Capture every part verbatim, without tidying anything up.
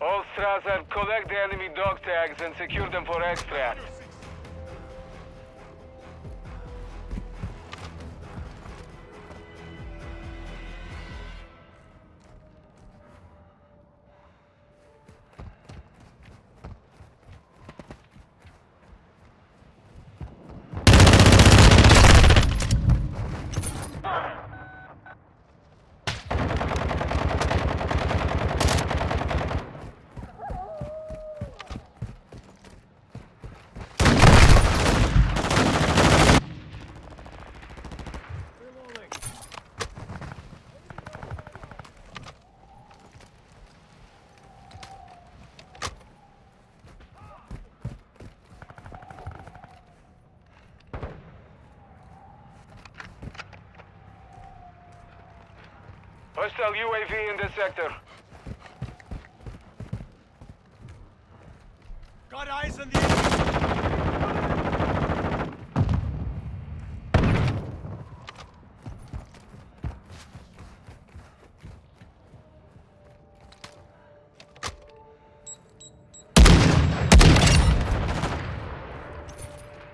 All Strasser, collect the enemy dog tags and secure them for extract. Hostile U A V in this sector. Got eyes on the...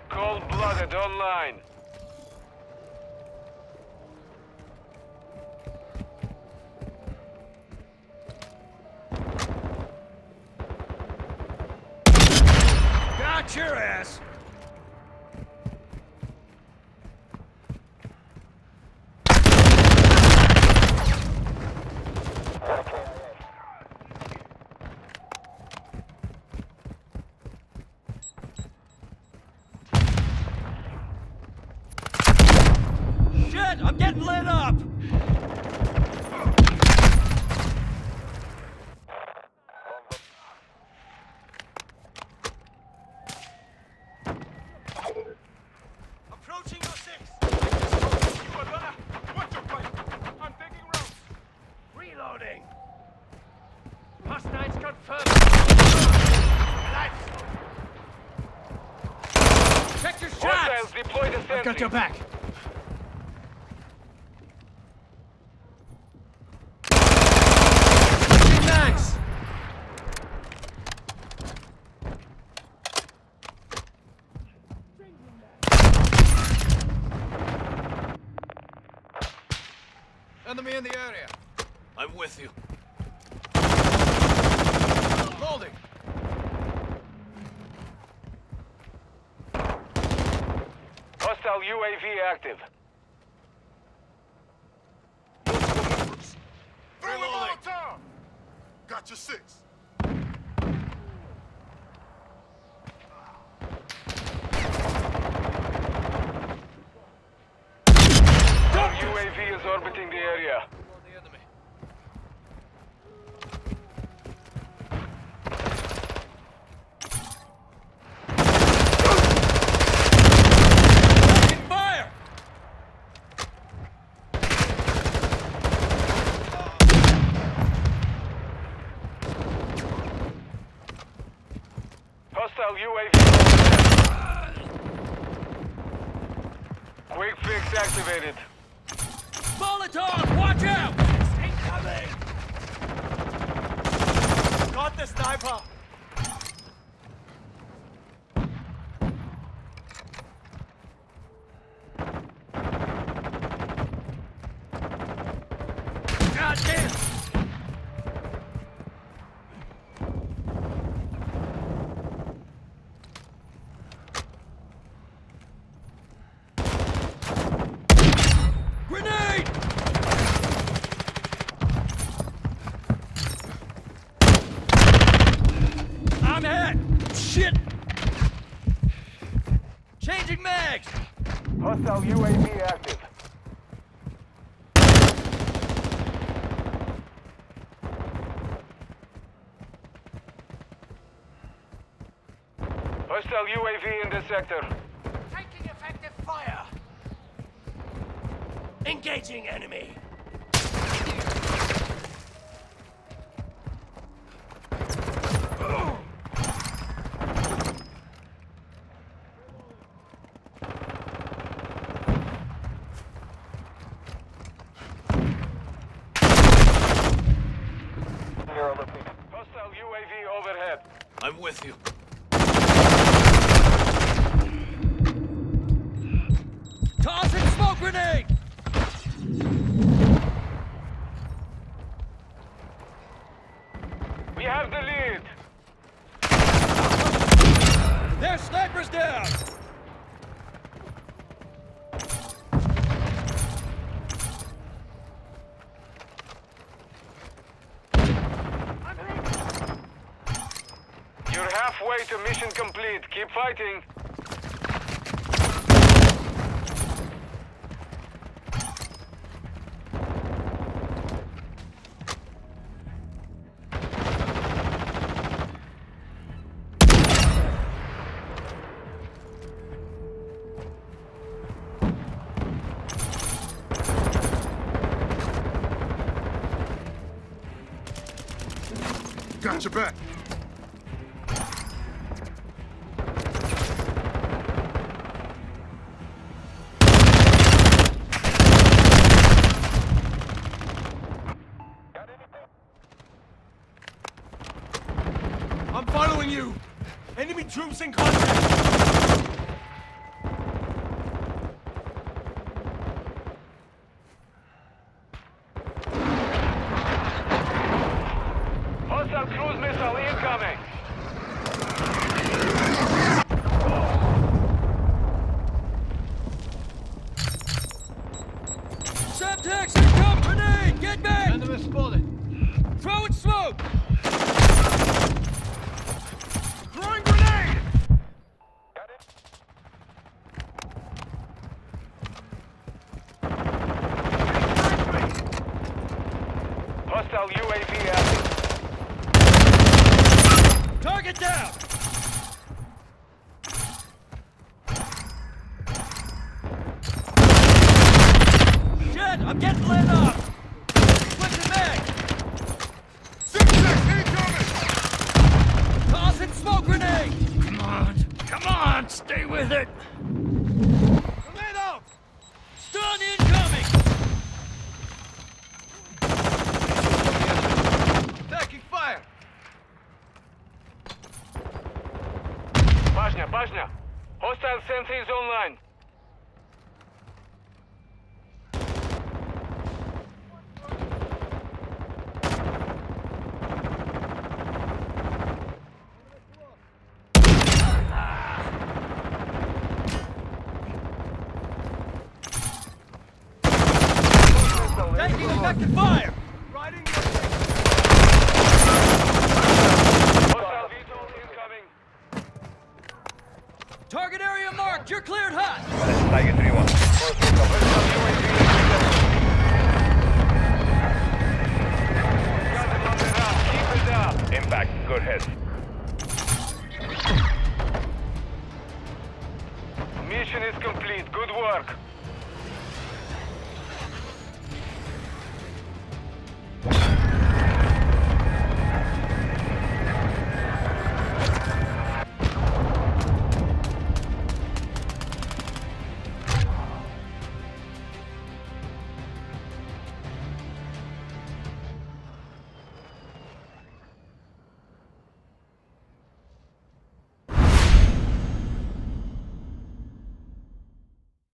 Cold-blooded online. Your ass. Shit, I'm getting lit up. Got your back. Nice. Enemy in the area. I'm with you. Holding. Hostile U A V active. Reloading. Got your six. Our U A V is orbiting the area. Quick fix activated. Molotov, watch out! Incoming! Got the sniper! Hostile U A V active. Hostile U A V in this sector. Taking effective fire. Engaging enemy. Hostile U A V overhead. I'm with you. Tossing smoke grenade! We have the lead! Their sniper's down! You're halfway to mission complete. Keep fighting. Got your back. I'm following you. Enemy troops in contact. Hostile cruise missile incoming. Semtex incoming grenade! Get back! Enemy spotted. Throw it smoke. Throwing grenade. Got it. Hostile U A V active. Target down! Shit! I'm getting lit up! Switching back! Semtex incoming! Tossing smoke grenade! Come on! Come on! Stay with it! Commando! Stun incoming! Attacking fire! Bajna, Bajna! Hostile sentry is online! Taking effective fire! Riding your target area marked. You're cleared hot. Tiger three one. Keep it up. Impact. Good head. Mission is complete. Good work.